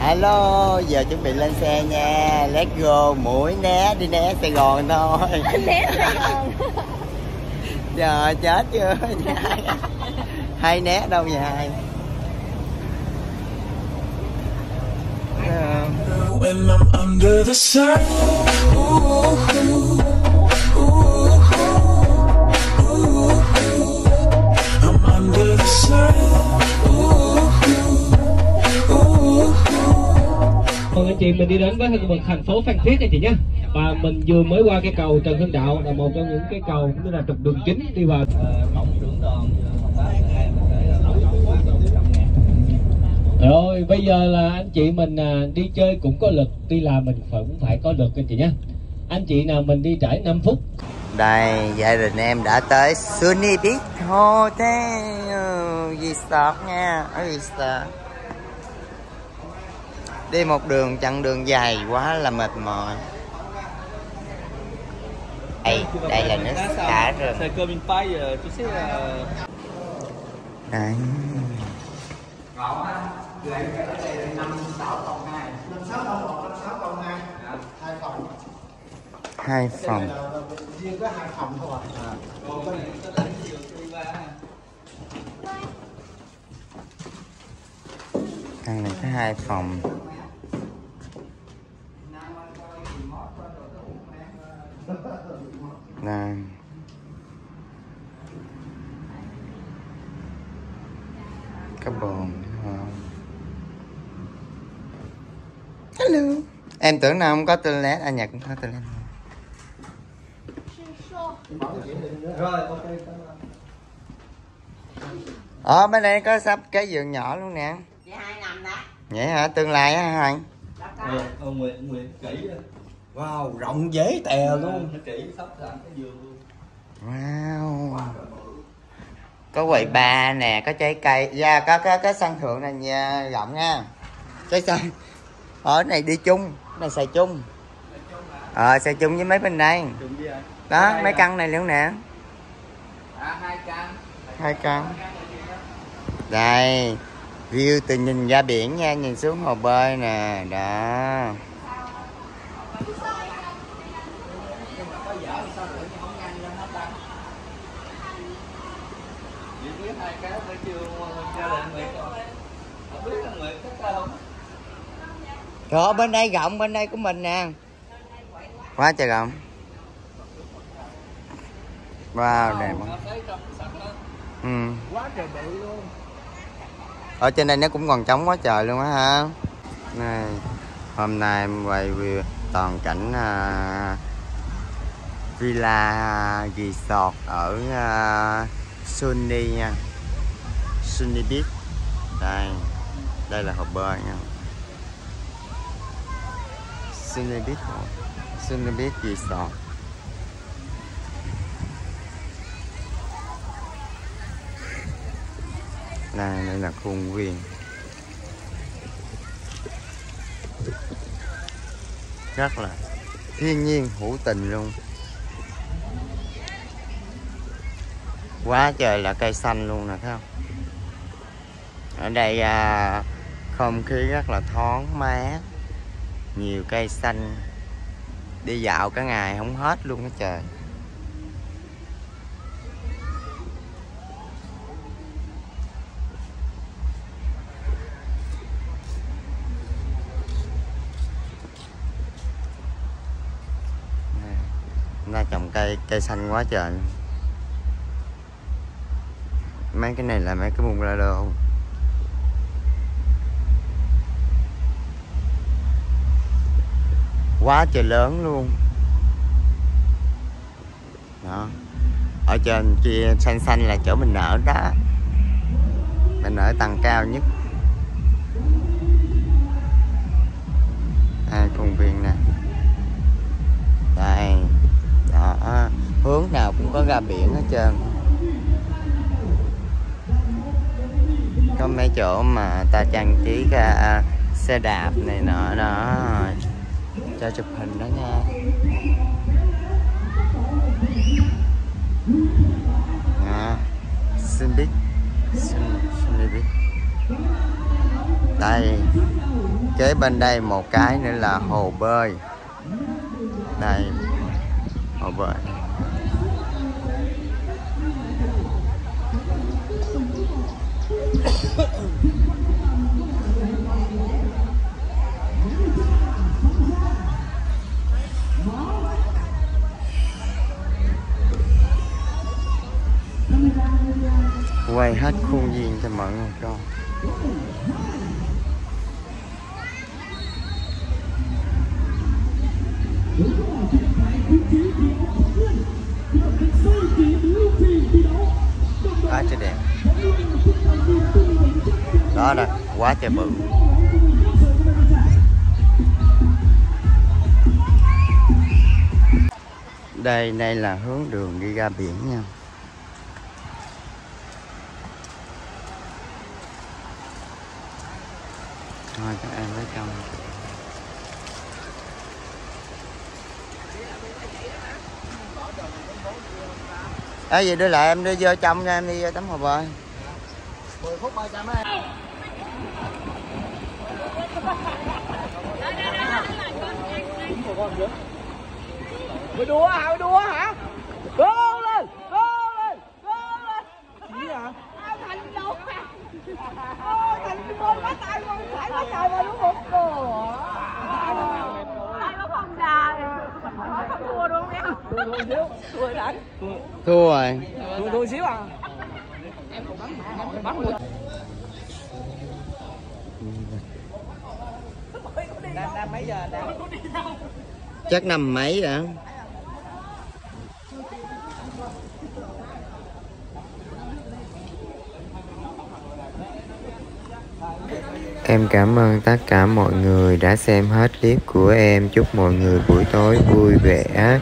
Hello, giờ chuẩn bị lên xe nha. Let's go, Mũi Né, đi né Sài Gòn thôi. Né Sài Gòn. Trời, chết chưa. Hay né đâu vậy hai. Chị mình đi đến với thành phố Phan Thiết này chị nhé, và mình vừa mới qua cái cầu Trần Hưng Đạo, là một trong những cái cầu cũng như là trục đường chính đi vào. Rồi bây giờ là anh chị mình đi chơi cũng có lực, đi làm mình cũng phải có lực anh chị nhé. Anh chị nào mình đi trải 5 phút. Đây gia đình em đã tới Sunny Beach Resort nha. Đi một đường chặng đường dài quá là mệt mỏi. Đây, đây là nước xả rừng. Đấy. Hai phòng. Căn này có hai phòng. Đây. Cái bồn. Hello. Em tưởng nào không có toilet, à nhà cũng có toilet. Ở bên đây có sắp cái giường nhỏ luôn nè. Vậy hai nằm đó. Vậy hả, tương lai á hai. Nguyện kỹ. Wow, rộng dễ tèo luôn. Wow. Có quầy bar nè, có trái cây, yeah, có cái sân thượng này nha, rộng nha. Cái sân ở này đi chung, này xài chung. Xài chung với mấy bên đây. Đó, mấy căn này luôn nè. Hai căn. Đây, view từ nhìn ra biển nha, nhìn xuống hồ bơi nè, đó. Rồi bên đây rộng, bên đây của mình nè. Quá trời rộng. Wow, đẹp quá. Quá trời bự luôn. Ở trên đây nó cũng còn trống quá trời luôn á ha. Này, hôm nay em quay view toàn cảnh villa resort ở Sunny nha. Sunny Beach. Đây. Đây là hồ bơi nha. Sunny Beach. Sunny Beach Resort. Đây, đây là khuôn viên. Rất là thiên nhiên hữu tình luôn. Quá trời là cây xanh luôn nè, thấy không? Ở đây không khí rất là thoáng mát. Nhiều cây xanh. Đi dạo cả ngày không hết luôn á trời. Hôm nay trồng cây xanh quá trời. Mấy cái này là mấy cái bungalow. Quá trời lớn luôn. Đó. Ở trên kia xanh xanh là chỗ mình ở đó. Mình ở tầng cao nhất. À, công viên nè. Đây. Đó. Hướng nào cũng có ra biển hết trơn. Có mấy chỗ mà ta trang trí ra xe đạp này nọ đó, cho chụp hình đó nha. Sunny Beach. Đây, Kế bên đây một cái nữa là hồ bơi. Đây, hồ bơi. Quay hết khuôn viên cho mọi người coi. Quá trời đẹp. Đó nè, quá trời bự. Đây, đây là hướng đường đi ra biển nha. Thôi các em lấy trong. Ê vậy đưa lại em đưa vô trong nha, em đi vô tắm hồ bơi. 10 phút 300 em. Mới đua hả? Mới đua hả? Go lên, go lên, go lên. Chỉ hả? Thành đột à. Ôi thành con quá tay con phải quá trời mà đúng không? Tay nó không già rồi. Không thua đúng không em? Thua xíu, thua rồi đánh. Thua rồi. Thua xíu à. Em còn bắn mẹ, em bắn luôn. Đang mấy giờ đang? Chắc năm mấy rồi. Em cảm ơn tất cả mọi người đã xem hết clip của em. Chúc mọi người buổi tối vui vẻ.